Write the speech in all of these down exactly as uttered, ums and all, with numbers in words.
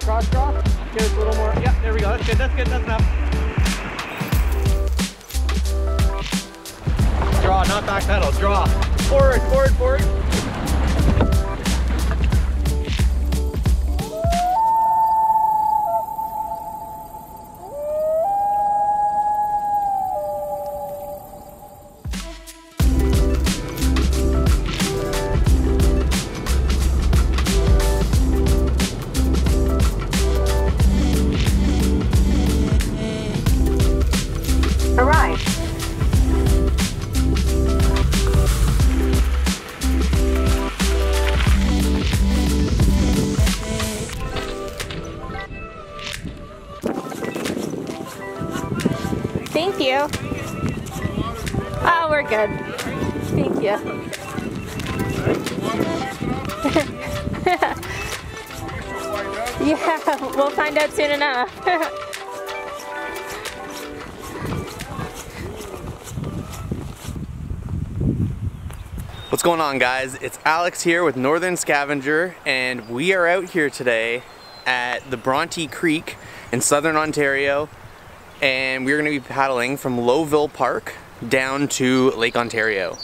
Cross, cross. Give us a little more. Yep, there we go. That's good, that's good, that's enough. Draw, not back pedal, draw. Forward, forward, forward. Thank you. Oh, we're good. Thank you. Yeah, we'll find out soon enough. What's going on, guys? It's Alex here with Northern Scavenger, and we are out here today at the Bronte Creek in Southern Ontario. And we're going to be paddling from Lowville Park down to Lake Ontario.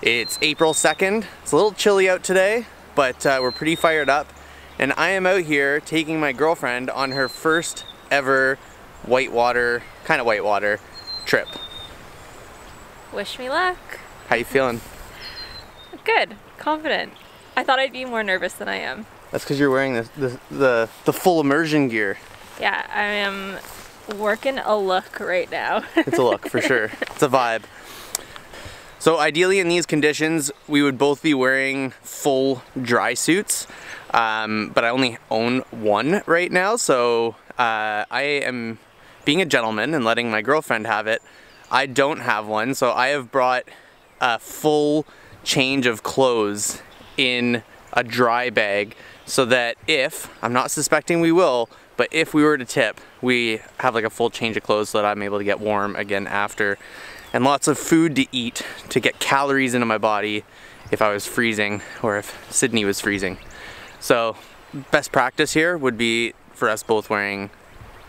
It's April second, it's a little chilly out today, but uh, we're pretty fired up. And I am out here taking my girlfriend on her first ever whitewater, kind of whitewater, trip. Wish me luck. How you feeling? Good, confident. I thought I'd be more nervous than I am. That's because you're wearing the, the, the, the full immersion gear. Yeah, I am. Working a look right now. It's a look for sure. It's a vibe. So ideally in these conditions we would both be wearing full dry suits, um, but I only own one right now, so uh, I am being a gentleman and letting my girlfriend have it. I don't have one, so I have brought a full change of clothes in a dry bag so that if, I'm not suspecting we will, but if we were to tip, we have like a full change of clothes so that I'm able to get warm again after. And lots of food to eat to get calories into my body if I was freezing or if Sydney was freezing. So best practice here would be for us both wearing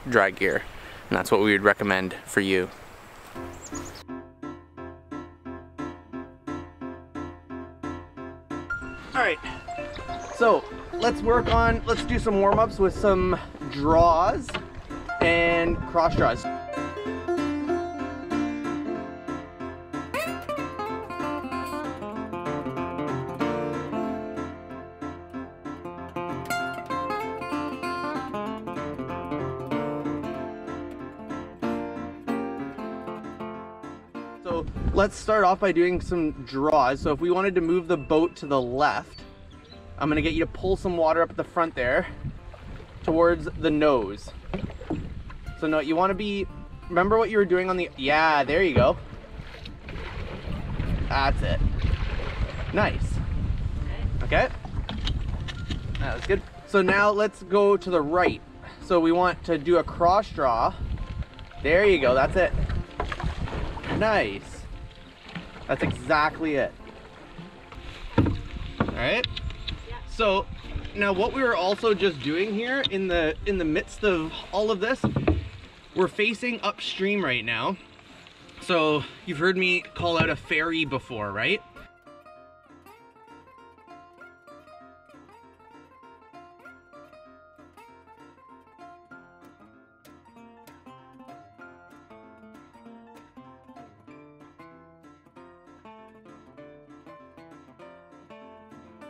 dry gear. And that's what we would recommend for you. All right, so let's work on, let's do some warm-ups with some draws and cross draws. So let's start off by doing some draws. So if we wanted to move the boat to the left, I'm gonna get you to pull some water up at the front there towards the nose. So no, you wanna be, remember what you were doing on the, yeah, there you go. That's it. Nice. Okay, that was good. So now let's go to the right. So we want to do a cross draw. There you go, that's it. Nice. That's exactly it. All right. So now what we were also just doing here in the in the midst of all of this, we're facing upstream right now. So you've heard me call out a ferry before, right?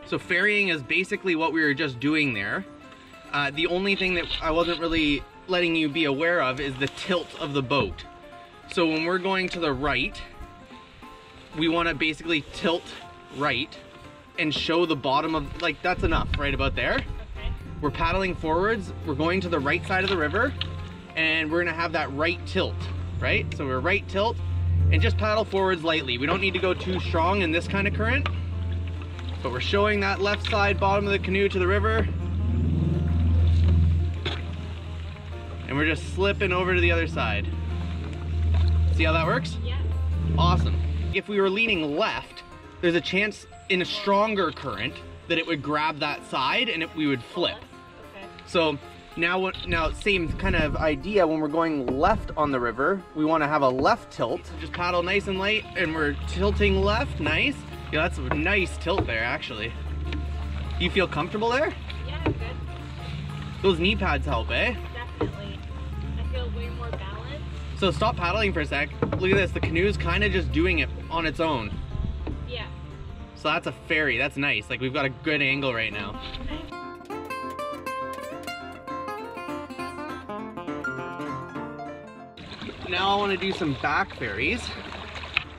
So ferrying is basically what we were just doing there. Uh, the only thing that I wasn't really letting you be aware of is the tilt of the boat. So when we're going to the right, we want to basically tilt right and show the bottom of, like, that's enough right about there. Okay. We're paddling forwards, we're going to the right side of the river, and we're going to have that right tilt, right? So we're right tilt and just paddle forwards lightly. We don't need to go too strong in this kind of current. But we're showing that left side bottom of the canoe to the river. And we're just slipping over to the other side. See how that works? Yeah. Awesome. If we were leaning left, there's a chance in a stronger current that it would grab that side and it, we would flip. Okay. So now, now same kind of idea when we're going left on the river, we want to have a left tilt. Just paddle nice and light and we're tilting left, nice. Yeah, that's a nice tilt there, actually. You feel comfortable there? Yeah, I'm good. Those knee pads help, eh? Definitely. I feel way more balanced. So stop paddling for a sec. Look at this, the canoe's kind of just doing it on its own. Yeah. So that's a ferry, that's nice. Like, we've got a good angle right now. Now I want to do some back ferries.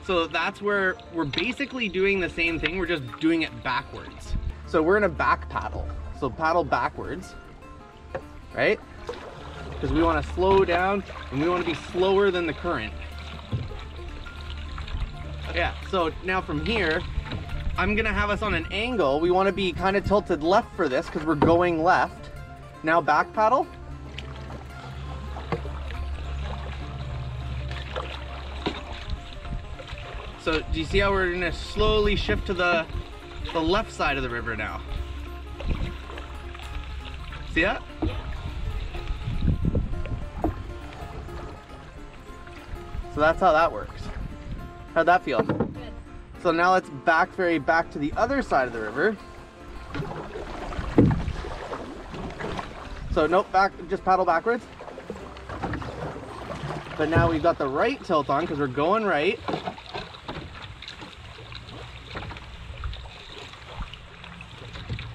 So that's where we're basically doing the same thing, we're just doing it backwards. So we're in a back paddle. So paddle backwards, right? Because we want to slow down and we want to be slower than the current. Yeah, so now from here, I'm gonna have us on an angle. We want to be kind of tilted left for this because we're going left. Now back paddle. So do you see how we're gonna slowly shift to the, the left side of the river now? See that? So that's how that works. How'd that feel? Good. So now let's back ferry back to the other side of the river. So nope, back, just paddle backwards. But now we've got the right tilt on because we're going right.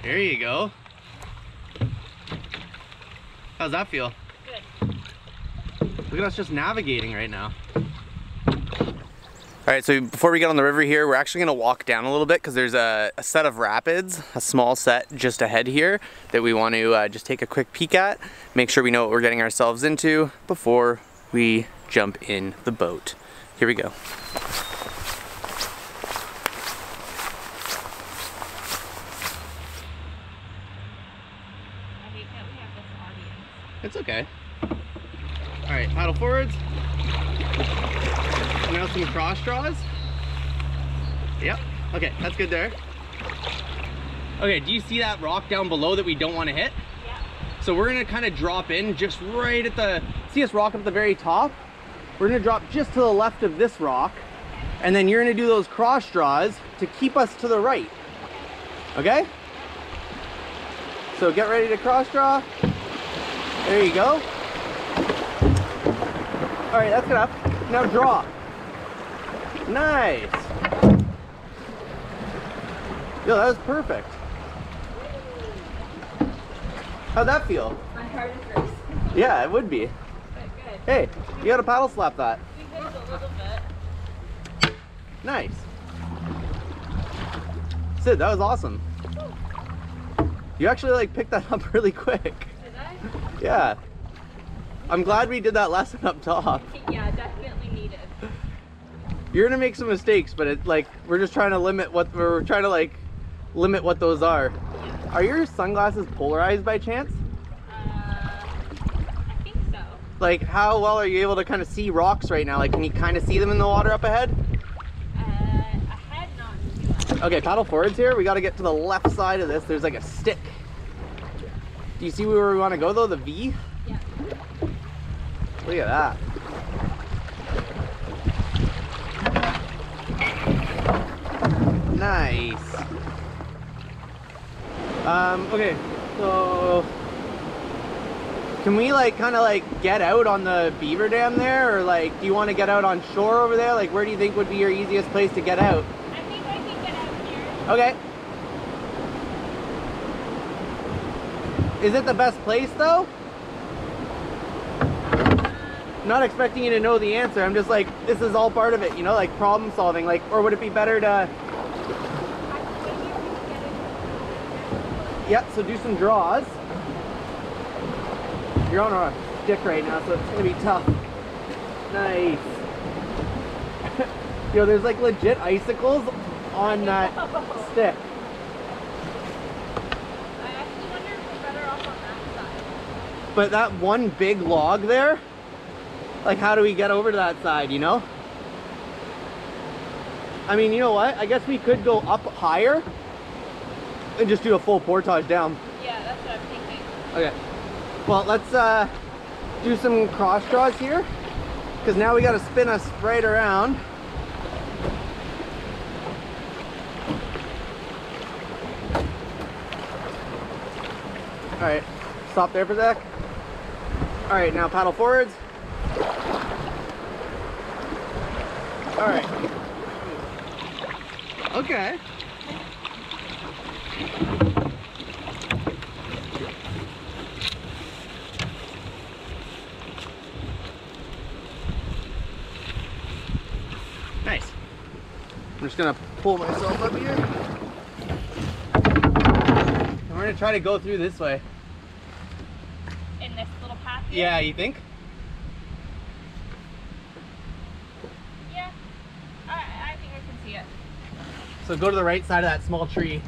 There you go. How's that feel? Good. Look at us just navigating right now. All right, so before we get on the river here, we're actually gonna walk down a little bit because there's a, a set of rapids, a small set just ahead here that we want to uh, just take a quick peek at, make sure we know what we're getting ourselves into before we jump in the boat. Here we go. It's okay. All right, paddle forwards. Now some cross draws. Yep, okay, that's good there. Okay, do you see that rock down below that we don't want to hit? Yeah. So we're gonna kind of drop in just right at the, see this rock up at the very top? We're gonna drop just to the left of this rock, and then you're gonna do those cross draws to keep us to the right, okay? So get ready to cross draw. There you go. All right, that's enough. Now draw. Nice. Yo, that was perfect. How'd that feel? My heart is racing. Yeah, it would be. But good. Hey, you gotta paddle slap that. We did a little bit. Nice. Sid, that was awesome. You actually like picked that up really quick. Yeah. I'm glad we did that lesson up top. Yeah, definitely needed. You're gonna make some mistakes, but it's like we're just trying to limit what we're trying to like limit what those are. Yeah. Are your sunglasses polarized by chance? Uh, I think so. Like, how well are you able to kind of see rocks right now? Like, can you kind of see them in the water up ahead? Uh, ahead, not too much. Okay, paddle forwards here. We got to get to the left side of this. There's like a stick. Do you see where we want to go though? The V? Yeah. Look at that. Nice. Um, okay, so can we like kind of like get out on the beaver dam there, or like do you want to get out on shore over there? Like, where do you think would be your easiest place to get out? I think I can get out here. Okay. Is it the best place though? Not expecting you to know the answer. I'm just like, this is all part of it, you know, like problem solving. Like, or would it be better to? Yep. So do some draws. You're on a stick right now, so it's gonna be tough. Nice. Yo, there's like legit icicles on that stick. But that one big log there, like how do we get over to that side, you know? I mean, you know what? I guess we could go up higher and just do a full portage down. Yeah, that's what I'm thinking. Okay. Well, let's uh, do some cross draws here, because now we got to spin us right around. All right, stop there for a sec. All right, now paddle forwards. All right. Okay. Nice. I'm just gonna pull myself up here. And we're gonna try to go through this way. In this little path here? Yeah, you think? So go to the right side of that small tree.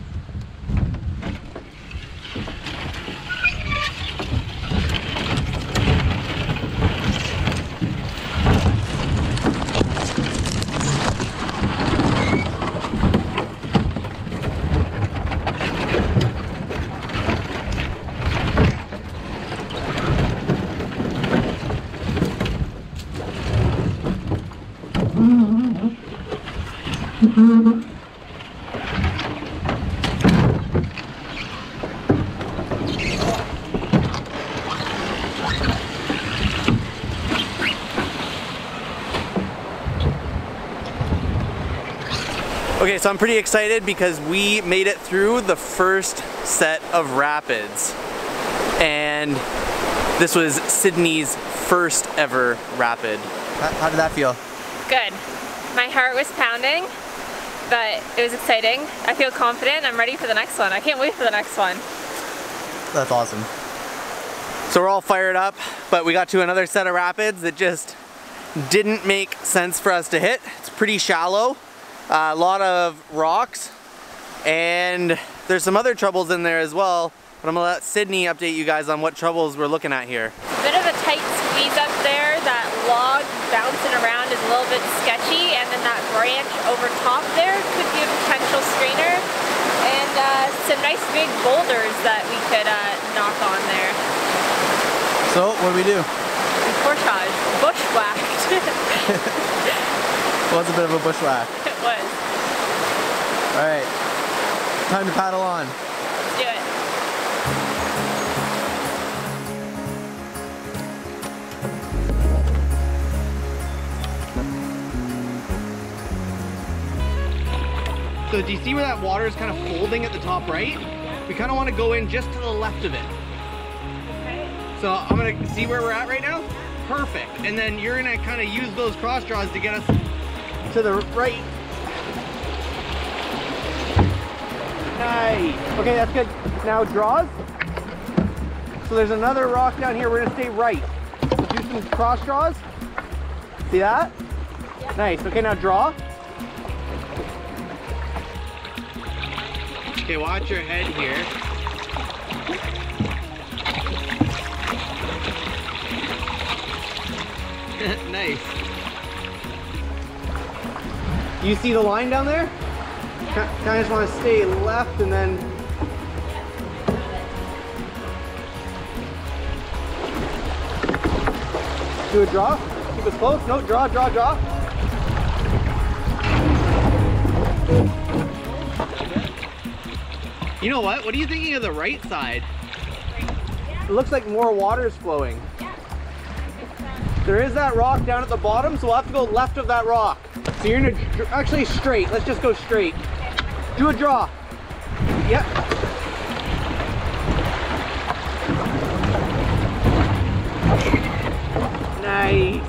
Okay, so I'm pretty excited because we made it through the first set of rapids. And this was Sydney's first ever rapid. How did that feel? Good. My heart was pounding, but it was exciting. I feel confident. I'm ready for the next one. I can't wait for the next one. That's awesome. So we're all fired up, but we got to another set of rapids that just didn't make sense for us to hit. It's pretty shallow. Uh, a lot of rocks, and there's some other troubles in there as well, but I'm gonna let Sydney update you guys on what troubles we're looking at here. A bit of a tight squeeze up there, that log bouncing around is a little bit sketchy, and then that branch over top there could be a potential strainer, and uh, some nice big boulders that we could uh, knock on there. So what do we do? We portage, bushwhacked. Well, it's a bit of a bushwhack. Was. All right, time to paddle on. Let's do it. So do you see where that water is kind of folding at the top right? We kind of want to go in just to the left of it. Okay. So I'm gonna see where we're at right now? Perfect. And then you're gonna kind of use those cross draws to get us to the right. Nice. Okay, that's good. Now draws. So there's another rock down here. We're gonna stay right. So do some cross draws. See that? Yeah. Nice. Okay, now draw. Okay, watch your head here. Nice. You see the line down there? I just want to stay left and then... do a draw, keep us close. No, draw, draw, draw. You know what? What are you thinking of the right side? It looks like more water is flowing. There is that rock down at the bottom, so we'll have to go left of that rock. So you're gonna, actually straight, let's just go straight. Do a draw. Yep. Nice.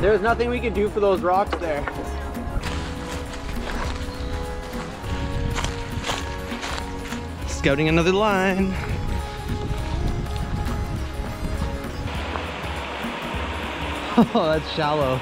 There's nothing we could do for those rocks there. Scouting another line. Oh, that's shallow.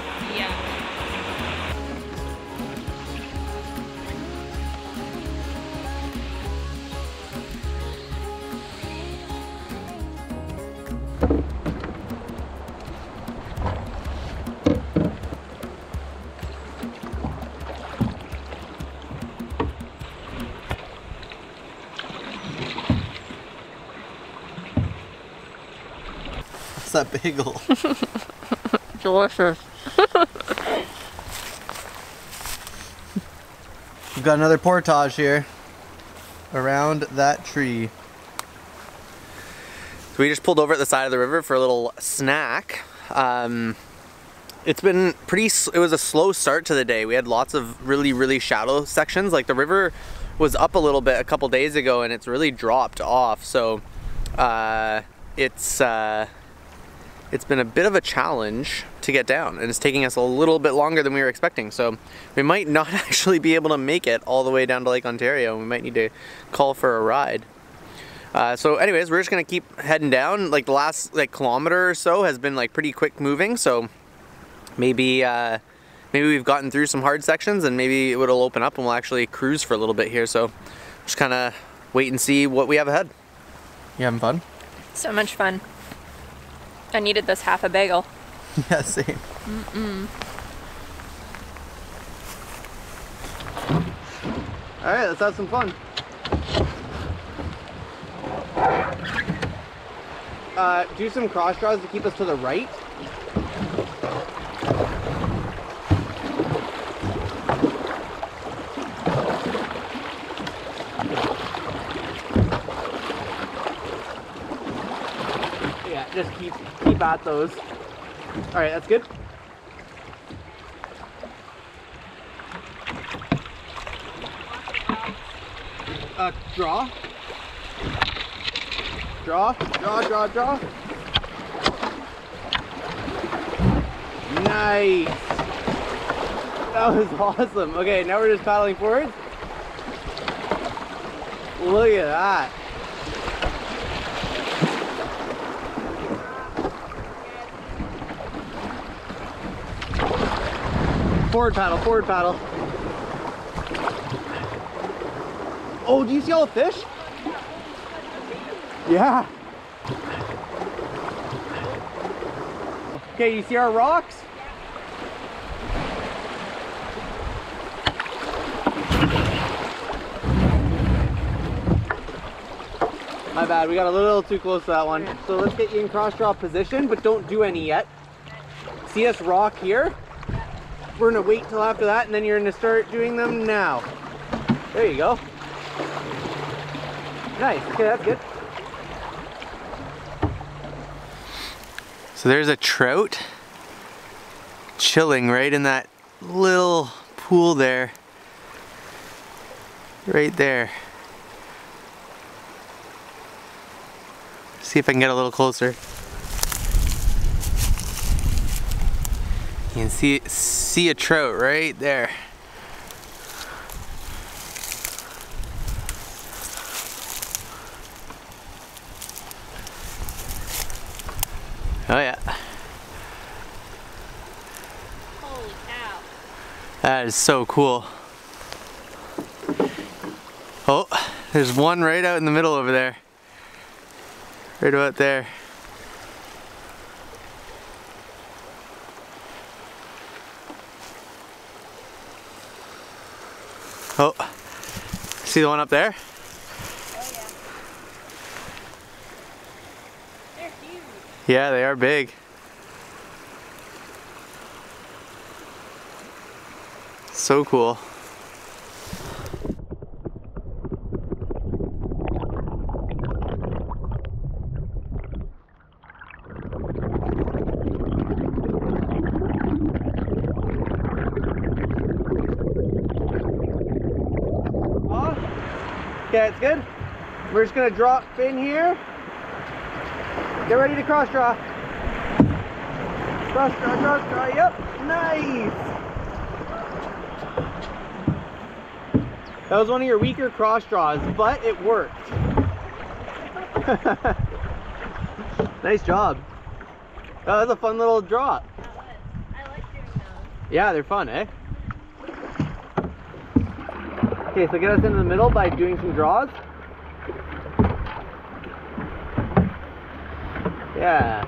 that bagel. Delicious. We've got another portage here around that tree. So we just pulled over at the side of the river for a little snack. Um, it's been pretty, it was a slow start to the day. We had lots of really, really shallow sections. Like the river was up a little bit a couple days ago and it's really dropped off. So uh, it's, uh, it's been a bit of a challenge to get down, and it's taking us a little bit longer than we were expecting. So we might not actually be able to make it all the way down to Lake Ontario, and we might need to call for a ride. Uh, so anyways, we're just gonna keep heading down. Like the last like kilometer or so has been like pretty quick moving, so maybe uh, maybe we've gotten through some hard sections and maybe it'll open up and we'll actually cruise for a little bit here. So just kinda wait and see what we have ahead. You having fun? So much fun. I needed this half a bagel. Yeah, same. Mm-mm. All right, let's have some fun. Uh, do some cross draws to keep us to the right. Yeah, just keep keep at those. All right, that's good. Uh, draw. Draw, draw, draw, draw. Nice. That was awesome. Okay, now we're just paddling forward. Look at that. Forward paddle, forward paddle. Oh, do you see all the fish? Yeah. Okay, you see our rocks? My bad, we got a little too close to that one. So let's get you in cross draw position, but don't do any yet. See us rock here? We're gonna wait till after that, and then you're gonna start doing them now. There you go. Nice, okay, that's good. So there's a trout chilling right in that little pool there. Right there. See if I can get a little closer. You can see see a trout right there. Oh yeah. Holy cow. That is so cool. Oh, there's one right out in the middle over there. Right about there. Oh, see the one up there? Yeah, they are big. So cool. Okay, it's good. We're just gonna drop fin here. Get ready to cross draw. Cross draw, cross draw, yep, nice! That was one of your weaker cross draws, but it worked. Nice job. That was a fun little drop. That was. I like doing those. Yeah, they're fun, eh? Okay, so get us into the middle by doing some draws. Yeah.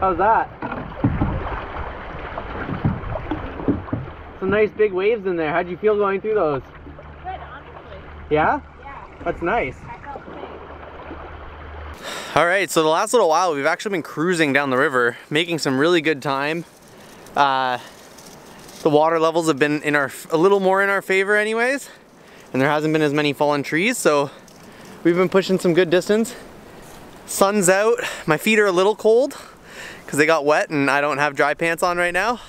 How's that? Some nice big waves in there. How'd you feel going through those? Good, honestly. Yeah? Yeah. That's nice. Alright, so the last little while we've actually been cruising down the river, making some really good time. Uh, the water levels have been in our a little more in our favor anyways, and there hasn't been as many fallen trees, so we've been pushing some good distance. Sun's out, my feet are a little cold because they got wet and I don't have dry pants on right now,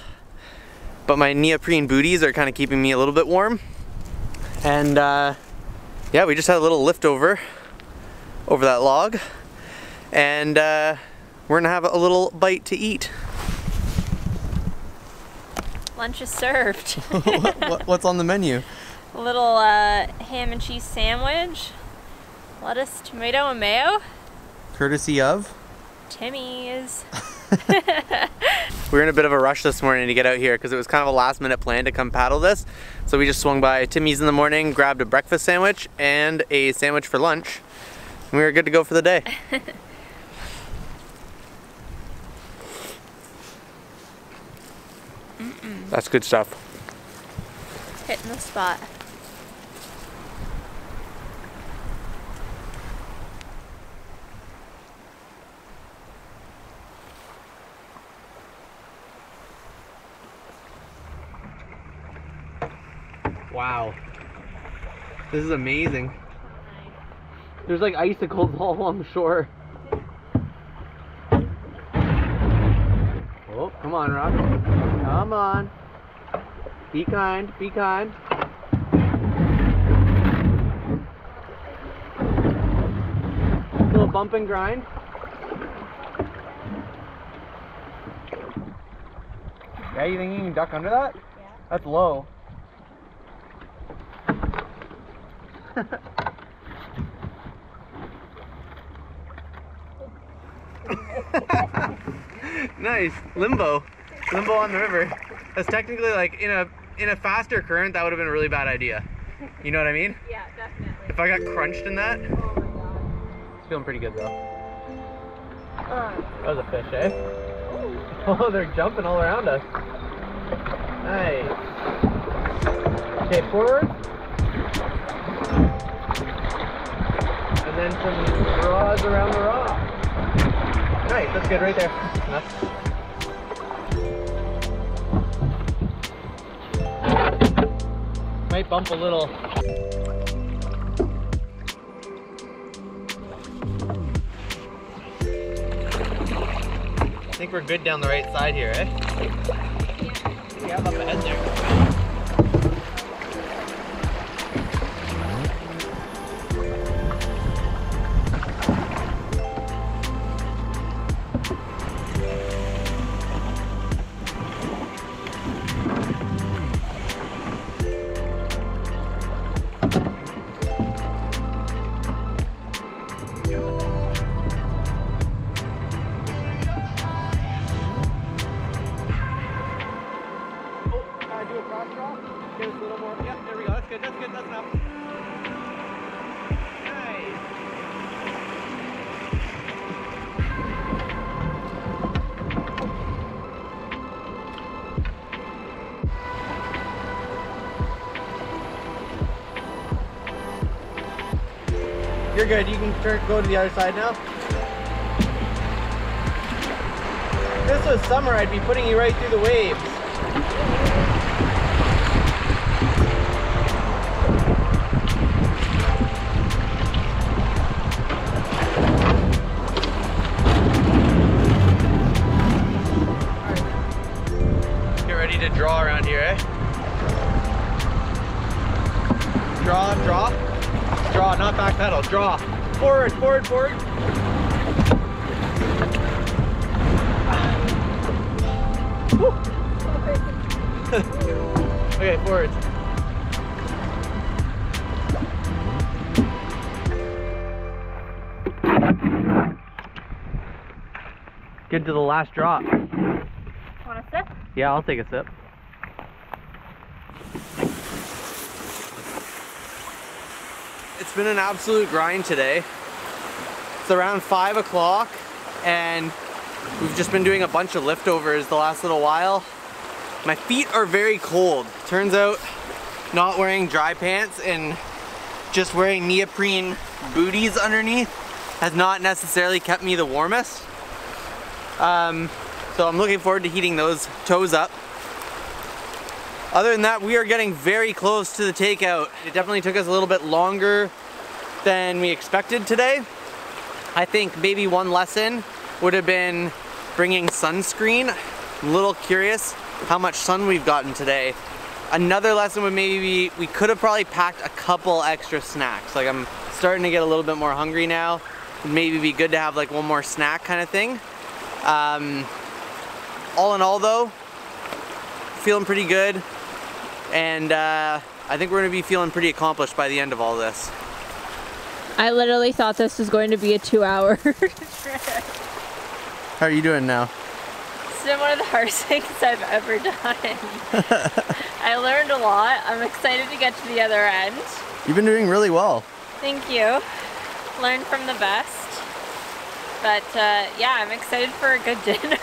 but my neoprene booties are kind of keeping me a little bit warm. And uh, yeah, we just had a little lift over over that log. And uh, we're gonna have a little bite to eat. Lunch is served. what, what, what's on the menu? A little uh, ham and cheese sandwich, lettuce, tomato, and mayo. Courtesy of? Timmy's. We were in a bit of a rush this morning to get out here because it was kind of a last minute plan to come paddle this. So we just swung by Timmy's in the morning, grabbed a breakfast sandwich and a sandwich for lunch. And we were good to go for the day. That's good stuff. Hitting the spot. Wow. This is amazing. There's like icicles all along the shore. Oh, come on, Rock. Come on. Be kind, be kind. Little bump and grind. Yeah, you think you can duck under that? Yeah. That's low. Nice. Limbo. Limbo on the river. That's technically like in a in a faster current that would have been a really bad idea. You know what I mean? Yeah, definitely. If I got crunched in that. Oh my god. It's feeling pretty good though. Uh, that was a fish, eh? Ooh. Oh, they're jumping all around us. Nice. Okay, forward. And then some rods around the rock. Nice, that's good right there. That's might bump a little. I think we're good down the right side here, eh? Yeah. Yeah, up ahead there. You're good, you can turn, go to the other side now. If this was summer, I'd be putting you right through the waves. Right. Get ready to draw around here, eh? Draw, draw. Draw, not back pedal, draw. Forward, forward, forward. Okay, forward. Get to the last drop. Want a sip? Yeah, I'll take a sip. It's been an absolute grind today. It's around five o'clock and We've just been doing a bunch of liftovers the last little while. My feet are very cold. Turns out not wearing dry pants and just wearing neoprene booties underneath has not necessarily kept me the warmest. Um, so I'm looking forward to heating those toes up. Other than that, we are getting very close to the takeout. It definitely took us a little bit longer than we expected today. I think maybe one lesson would have been bringing sunscreen. I'm a little curious how much sun we've gotten today. Another lesson would maybe be, we could have probably packed a couple extra snacks. Like, I'm starting to get a little bit more hungry now. It'd maybe be good to have like one more snack kind of thing. Um, all in all though, feeling pretty good. And uh, I think we're gonna be feeling pretty accomplished by the end of all this. I literally thought this was going to be a two hour trip. How are you doing now? It's been one of the hardest things I've ever done. I learned a lot. I'm excited to get to the other end. You've been doing really well. Thank you. Learn from the best. But uh, yeah, I'm excited for a good dinner.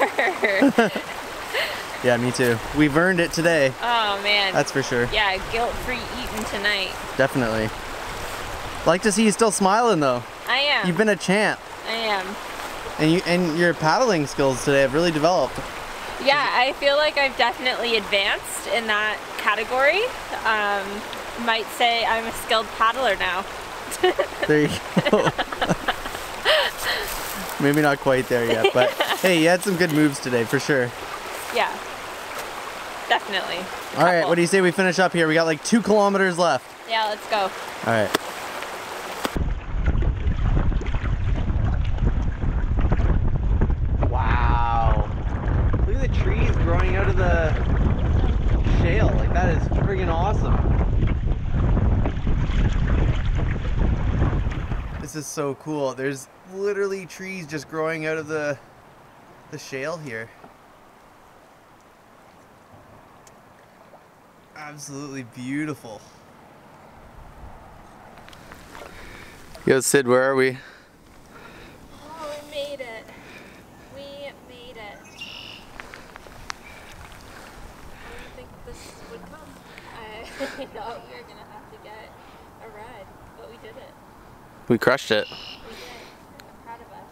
Yeah, me too. We've earned it today. Oh man. That's for sure. Yeah, guilt-free eating tonight. Definitely. Like to see you still smiling though. I am. You've been a champ. I am. And, you, and your paddling skills today have really developed. Yeah, I feel like I've definitely advanced in that category. Um, might say I'm a skilled paddler now. There you go. Maybe not quite there yet, but hey, you had some good moves today for sure. Yeah, definitely. All right, what do you say we finish up here? We got like two kilometers left. Yeah, let's go. All right. Is so cool. There's literally trees just growing out of the the shale here. Absolutely beautiful. Yo, Sid, where are we? Oh, we made it. We made it. I didn't think this would come. I thought we were gonna have to get a ride, but we did it. We crushed it. We did. I'm proud of us.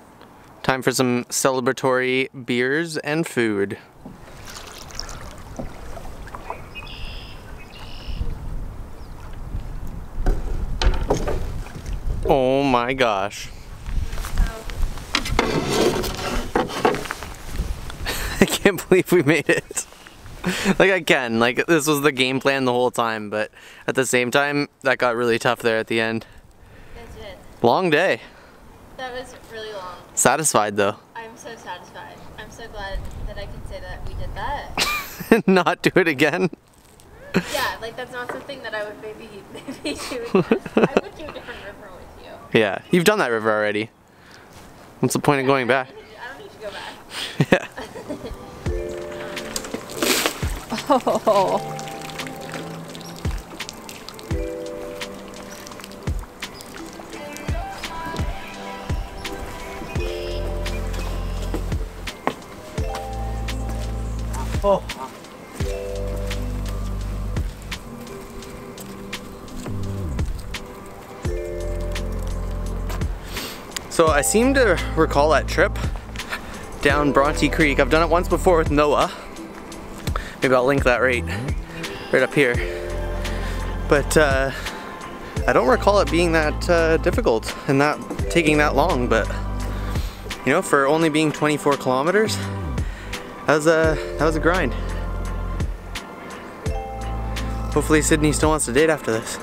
Time for some celebratory beers and food. Oh my gosh. I can't believe we made it. Like, I can, like, this was the game plan the whole time, but at the same time, that got really tough there at the end. Long day. That was really long. Satisfied though. I'm so satisfied. I'm so glad that I can say that we did that. Not do it again? Yeah, like that's not something that I would maybe, maybe do again. I would do a different river with you. Yeah, you've done that river already. What's the point yeah, of going back? I don't need to go back. Yeah. Oh. Oh. So I seem to recall that trip down Bronte Creek. I've done it once before with Noah. Maybe I'll link that right, right up here. But uh, I don't recall it being that uh, difficult and not taking that long. But you know, for only being twenty-four kilometers. That was, a, that was a grind. Hopefully Sydney still wants to date after this.